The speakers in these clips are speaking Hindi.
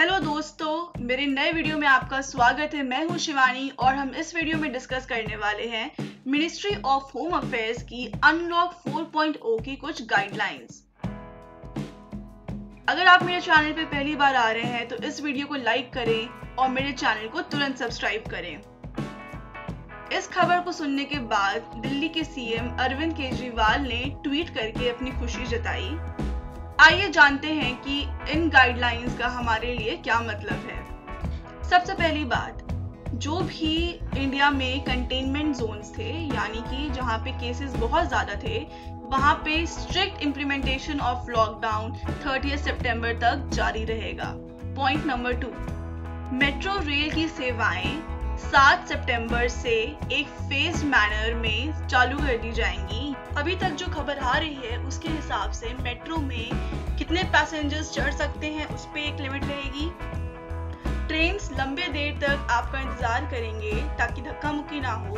हेलो दोस्तों, मेरे नए वीडियो में आपका स्वागत है। मैं हूं शिवानी और हम इस वीडियो में डिस्कस करने वाले हैं मिनिस्ट्री ऑफ होम अफेयर्स की अनलॉक 4.0 की कुछ गाइडलाइंस। अगर आप मेरे चैनल पे पहली बार आ रहे हैं तो इस वीडियो को लाइक करें और मेरे चैनल को तुरंत सब्सक्राइब करें। इस खबर को सुनने के बाद दिल्ली के सीएम अरविंद केजरीवाल ने ट्वीट करके अपनी खुशी जताई। आइए जानते हैं कि इन गाइडलाइंस का हमारे लिए क्या मतलब है। सबसे पहली बात, जो भी इंडिया में कंटेनमेंट जोन्स थे, यानी कि जहाँ पे केसेस बहुत ज़्यादा थे, वहाँ पे स्ट्रिक्ट इम्प्लीमेंटेशन ऑफ लॉकडाउन 30 सितंबर तक जारी रहेगा। पॉइंट नंबर 2, मेट्रो रेल की सेवाएं 7 सितंबर से एक फेज मैनर में चालू कर दी जाएंगी। अभी तक जो खबर आ रही है उसके हिसाब से मेट्रो में कितने पैसेंजर्स चढ़ सकते हैं उस पर एक लिमिट रहेगी। ट्रेन्स लंबे देर तक आपका इंतजार करेंगे ताकि धक्का मुक्की ना हो।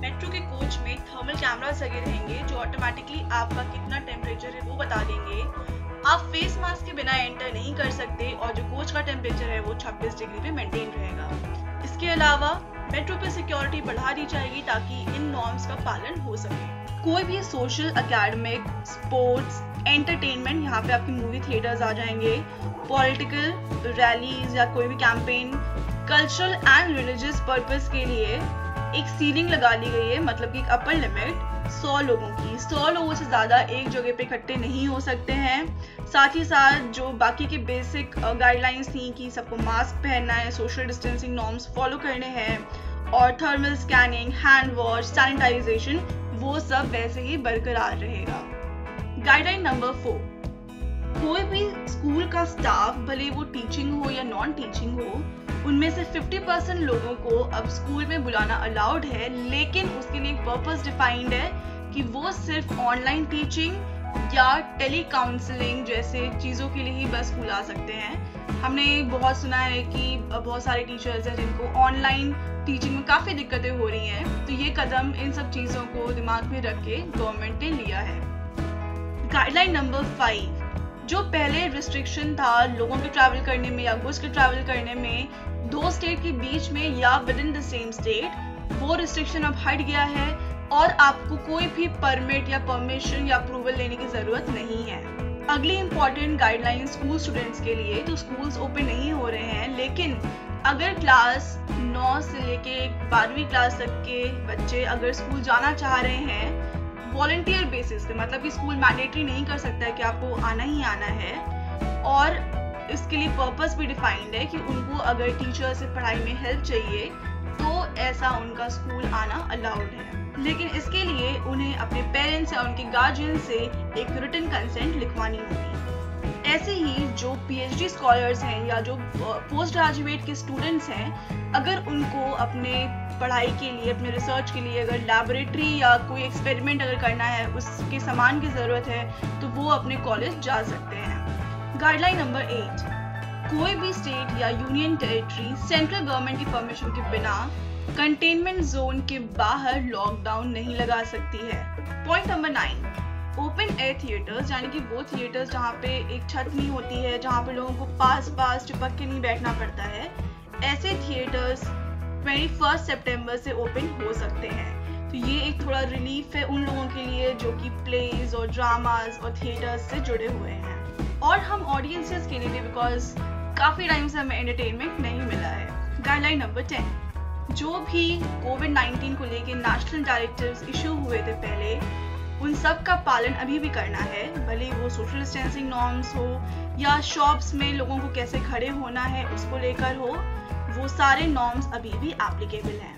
मेट्रो के कोच में थर्मल कैमरास लगे रहेंगे जो ऑटोमेटिकली आपका कितना टेम्परेचर है वो बता देंगे। आप फेस मास्क के बिना एंटर नहीं कर सकते और जो कोच का टेम्परेचर है वो 26 डिग्री पे मेंटेन रहेगा। इसके अलावा मेट्रो पे सिक्योरिटी बढ़ा दी जाएगी ताकि इन नॉर्म्स का पालन हो सके। कोई भी सोशल, एकेडमिक, स्पोर्ट्स, एंटरटेनमेंट, यहाँ पे आपके मूवी थिएटर्स आ जाएंगे। पॉलिटिकल रैलीज या कोई भी campaign, cultural and religious purpose के लिए एक सीलिंग लगा ली गई है, मतलब कि एक अपर लिमिट 100 लोगों की। 100 लोगों से ज़्यादा एक जगह पे इकट्ठे नहीं हो सकते हैं। साथ ही साथ जो बाकी के बेसिक गाइडलाइंस थी कि सबको मास्क पहनना है, सोशल डिस्टेंसिंग नॉर्म्स फॉलो करने हैं और thermal scanning, hand wash, sanitization, वो सब वैसे ही बरकरार रहेगा। गाइडलाइन नंबर 4, कोई भी स्कूल का स्टाफ, भले वो टीचिंग हो या नॉन टीचिंग हो, उनमें से 50% लोगों को अब स्कूल में बुलाना अलाउड है, लेकिन उसके लिए पर्पस डिफाइंड है कि वो सिर्फ ऑनलाइन टीचिंग या टेली काउंसलिंग जैसे चीज़ों के लिए ही बस स्कूल आ सकते हैं। हमने बहुत सुना है कि बहुत सारे टीचर्स हैं जिनको ऑनलाइन टीचिंग में काफ़ी दिक्कतें हो रही हैं, तो ये कदम इन सब चीज़ों को दिमाग में रख के गवर्नमेंट ने लिया है। गाइडलाइन नंबर 5, जो पहले रिस्ट्रिक्शन था लोगों के ट्रैवल करने में या गुड्स के ट्रैवल करने में 2 स्टेट के बीच में या within the same state, वो रिस्ट्रिक्शन अब हट गया है और आपको कोई भी परमिट या परमिशन या अप्रूवल लेने की ज़रूरत नहीं है। अगली इंपॉर्टेंट गाइडलाइन स्कूल स्टूडेंट्स के लिए, तो स्कूल्स ओपन नहीं हो रहे हैं, लेकिन अगर क्लास 9 से लेके 12वीं क्लास तक के बच्चे अगर स्कूल जाना चाह रहे हैं वॉलंटियर बेसिस पे, मतलब कि स्कूल मैंडेटरी नहीं कर सकता है कि आपको आना ही आना है, और इसके लिए पर्पस भी डिफाइंड है कि उनको अगर टीचर से पढ़ाई में हेल्प चाहिए तो ऐसा उनका स्कूल आना अलाउड है, लेकिन इसके लिए उन्हें अपने पेरेंट्स या उनके गार्जियन से एक रिटन कंसेंट लिखवानी होगी। ऐसे ही जो PhD स्कॉलर्स हैं या जो पोस्ट ग्रेजुएट के स्टूडेंट्स हैं, अगर उनको अपने पढ़ाई के लिए, अपने रिसर्च के लिए अगर लैबोरेटरी या कोई एक्सपेरिमेंट अगर करना है, उसके सामान की ज़रूरत है, तो वो अपने कॉलेज जा सकते हैं। गाइडलाइन नंबर 8, कोई भी स्टेट या यूनियन टेरिटरी सेंट्रल गवर्नमेंट की परमिशन के बिना कंटेनमेंट जोन के बाहर लॉकडाउन नहीं लगा सकती है। Point number 9, open air theatres, यानी कि वो थिएटर्स जहाँ पे एक छत नहीं होती है, जहाँ पे लोगों को पास चिपक के नहीं बैठना पड़ता है, ऐसे थिएटर्स 21 सितंबर से ओपन हो सकते हैं। तो ये एक थोड़ा रिलीफ है उन लोगों के लिए जो कि प्लेज और ड्रामास और थिएटर्स से जुड़े हुए हैं, और हम ऑडियंसेस के लिए भी, बिकॉज काफ़ी टाइम से हमें एंटरटेनमेंट नहीं मिला है। गाइडलाइन नंबर 10, जो भी कोविड-19 को लेके नेशनल डायरेक्टिव्स इशू हुए थे पहले, उन सब का पालन अभी भी करना है, भले वो सोशल डिस्टेंसिंग नॉर्म्स हो या शॉप्स में लोगों को कैसे खड़े होना है उसको लेकर हो, वो सारे नॉर्म्स अभी भी एप्लीकेबल हैं।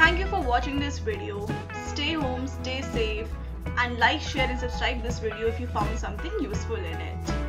Thank you for watching this video. Stay home, stay safe, and like, share and subscribe this video if you found something useful in it.